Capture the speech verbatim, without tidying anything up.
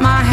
my